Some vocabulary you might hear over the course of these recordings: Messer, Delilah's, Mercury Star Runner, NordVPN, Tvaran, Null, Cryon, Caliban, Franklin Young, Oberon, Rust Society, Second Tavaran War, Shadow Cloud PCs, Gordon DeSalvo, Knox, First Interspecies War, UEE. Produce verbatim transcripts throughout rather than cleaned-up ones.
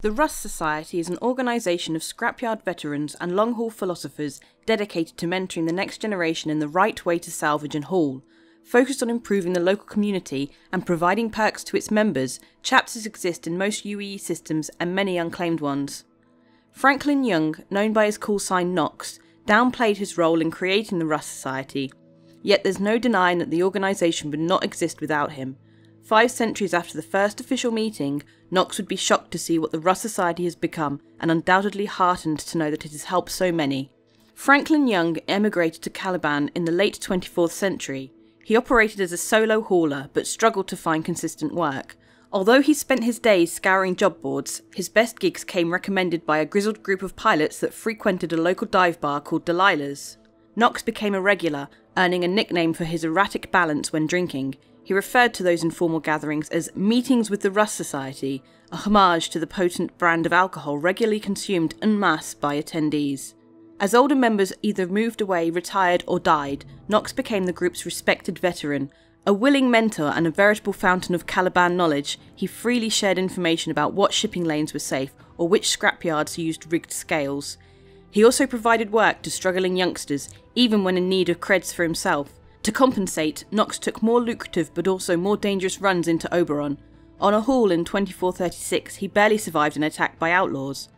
The Rust Society is an organisation of scrapyard veterans and long-haul philosophers dedicated to mentoring the next generation in the right way to salvage and haul. Focused on improving the local community and providing perks to its members, chapters exist in most U E E systems and many unclaimed ones. Franklin Young, known by his call sign Knox, downplayed his role in creating the Rust Society, yet there's no denying that the organisation would not exist without him. Five centuries after the first official meeting, Knox would be shocked to see what the Rust Society has become, and undoubtedly heartened to know that it has helped so many. Franklin Young emigrated to Caliban in the late twenty-fourth century. He operated as a solo hauler, but struggled to find consistent work. Although he spent his days scouring job boards, his best gigs came recommended by a grizzled group of pilots that frequented a local dive bar called Delilah's. Knox became a regular, earning a nickname for his erratic balance when drinking. He referred to those informal gatherings as meetings with the Rust Society, a homage to the potent brand of alcohol regularly consumed en masse by attendees. As older members either moved away, retired or died, Knox became the group's respected veteran. A willing mentor and a veritable fountain of Caliban knowledge, he freely shared information about what shipping lanes were safe or which scrapyards used rigged scales. He also provided work to struggling youngsters, even when in need of creds for himself. To compensate, Knox took more lucrative but also more dangerous runs into Oberon. On a haul in twenty-four thirty-six, he barely survived an attack by outlaws.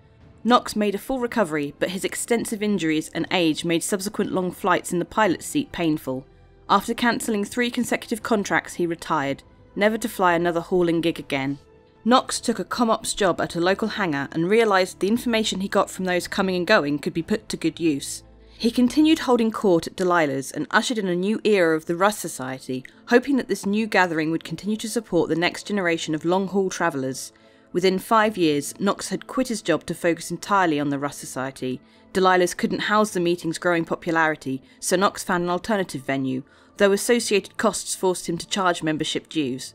Knox made a full recovery, but his extensive injuries and age made subsequent long flights in the pilot's seat painful. After cancelling three consecutive contracts, he retired, never to fly another hauling gig again. Knox took a com-ops job at a local hangar and realised the information he got from those coming and going could be put to good use. He continued holding court at Delilah's and ushered in a new era of the Rust Society, hoping that this new gathering would continue to support the next generation of long-haul travellers. Within five years, Knox had quit his job to focus entirely on the Rust Society. Delilah's couldn't house the meeting's growing popularity, so Knox found an alternative venue, though associated costs forced him to charge membership dues.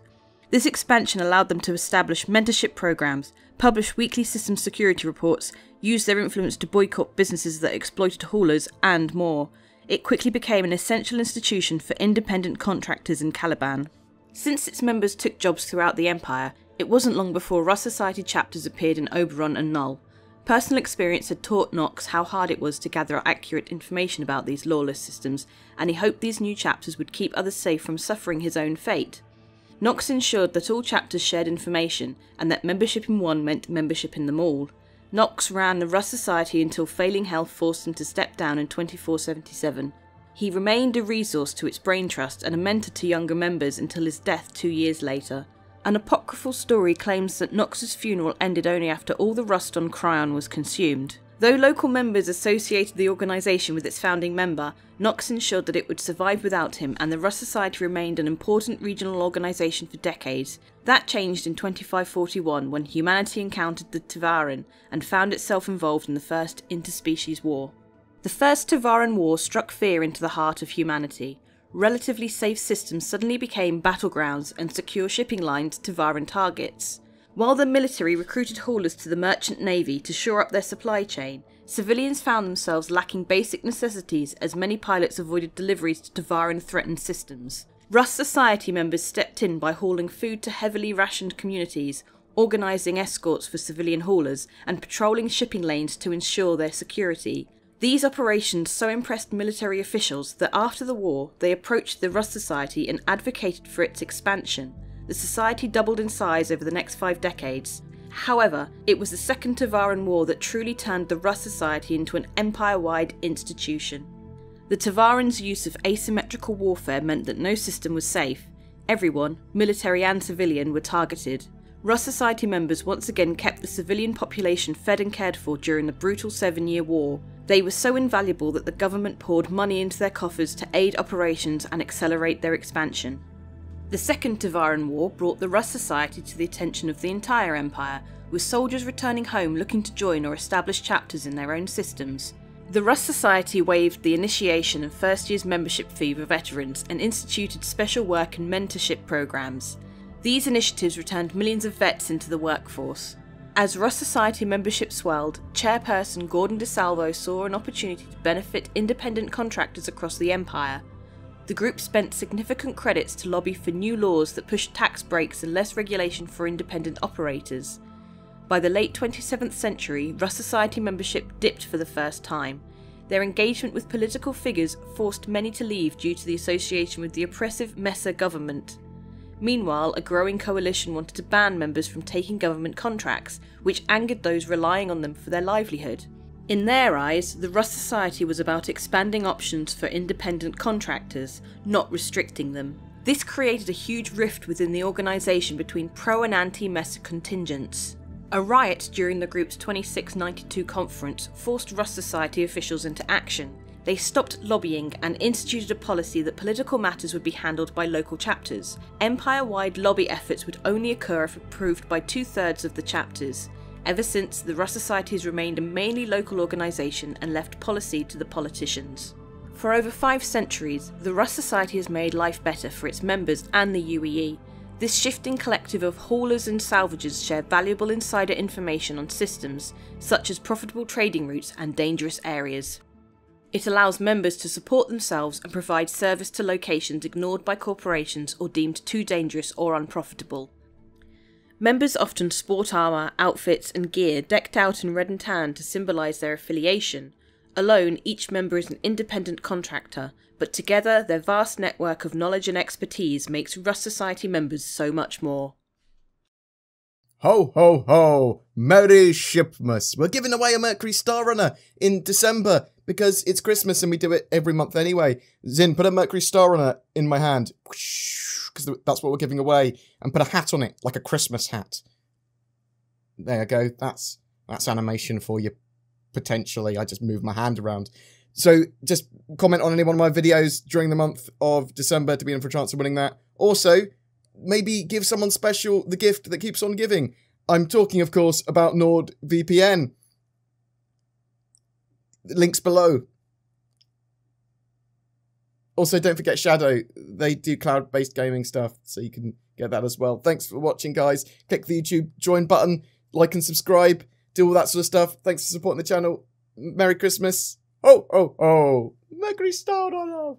This expansion allowed them to establish mentorship programs, publish weekly system security reports, use their influence to boycott businesses that exploited haulers, and more. It quickly became an essential institution for independent contractors in Caliban. Since its members took jobs throughout the empire, it wasn't long before Rust Society chapters appeared in Oberon and Null. Personal experience had taught Knox how hard it was to gather accurate information about these lawless systems, and he hoped these new chapters would keep others safe from suffering his own fate. Knox ensured that all chapters shared information, and that membership in one meant membership in them all. Knox ran the Rust Society until failing health forced him to step down in twenty-four seventy-seven. He remained a resource to its brain trust and a mentor to younger members until his death two years later. An apocryphal story claims that Knox's funeral ended only after all the rust on Cryon was consumed. Though local members associated the organisation with its founding member, Knox ensured that it would survive without him, and the Rust Society remained an important regional organisation for decades. That changed in twenty-five forty-one when humanity encountered the Tvaran and found itself involved in the First Interspecies War. The First Tavaran War struck fear into the heart of humanity. Relatively safe systems suddenly became battlegrounds and secure shipping lines to Tvaran targets. While the military recruited haulers to the merchant navy to shore up their supply chain, civilians found themselves lacking basic necessities as many pilots avoided deliveries to Tvaran threatened systems. Rust Society members stepped in by hauling food to heavily rationed communities, organising escorts for civilian haulers, and patrolling shipping lanes to ensure their security. These operations so impressed military officials that after the war, they approached the Rust Society and advocated for its expansion. The society doubled in size over the next five decades. However, it was the Second Tavaran War that truly turned the Rust Society into an empire-wide institution. The Tavarans' use of asymmetrical warfare meant that no system was safe. Everyone, military and civilian, were targeted. Rust Society members once again kept the civilian population fed and cared for during the brutal seven-year war. They were so invaluable that the government poured money into their coffers to aid operations and accelerate their expansion. The Second Tavaran War brought the Rust Society to the attention of the entire empire, with soldiers returning home looking to join or establish chapters in their own systems. The Rust Society waived the initiation and first year's membership fee for veterans and instituted special work and mentorship programs. These initiatives returned millions of vets into the workforce. As Rust Society membership swelled, chairperson Gordon DeSalvo saw an opportunity to benefit independent contractors across the empire. The group spent significant credits to lobby for new laws that pushed tax breaks and less regulation for independent operators. By the late twenty-seventh century, Rust Society membership dipped for the first time. Their engagement with political figures forced many to leave due to the association with the oppressive Messer government. Meanwhile, a growing coalition wanted to ban members from taking government contracts, which angered those relying on them for their livelihood. In their eyes, the Rust Society was about expanding options for independent contractors, not restricting them. This created a huge rift within the organisation between pro and anti-Messer contingents. A riot during the group's twenty-six ninety-two conference forced Rust Society officials into action. They stopped lobbying and instituted a policy that political matters would be handled by local chapters. Empire-wide lobby efforts would only occur if approved by two-thirds of the chapters. Ever since, the Rust Society has remained a mainly local organisation and left policy to the politicians. For over five centuries, the Rust Society has made life better for its members and the U E E. This shifting collective of haulers and salvagers share valuable insider information on systems, such as profitable trading routes and dangerous areas. It allows members to support themselves and provide service to locations ignored by corporations or deemed too dangerous or unprofitable. Members often sport armour, outfits and gear decked out in red and tan to symbolise their affiliation. Alone, each member is an independent contractor, but together their vast network of knowledge and expertise makes Rust Society members so much more. Ho ho ho! Merry Shipmas! We're giving away a Mercury Star Runner in December because it's Christmas and we do it every month anyway. Zin, put a Mercury Star Runner in my hand, because that's what we're giving away, and put a hat on it, like a Christmas hat. There you go, that's, that's animation for you. Potentially, I just move my hand around. So just comment on any one of my videos during the month of December to be in for a chance of winning that. Also, maybe give someone special the gift that keeps on giving. I'm talking, of course, about NordVPN. Links below. Also, don't forget Shadow. They do cloud-based gaming stuff, so you can get that as well. Thanks for watching, guys. Click the YouTube join button, like and subscribe. Do all that sort of stuff. Thanks for supporting the channel. Merry Christmas. Oh, oh, oh. Mercury Star Runner.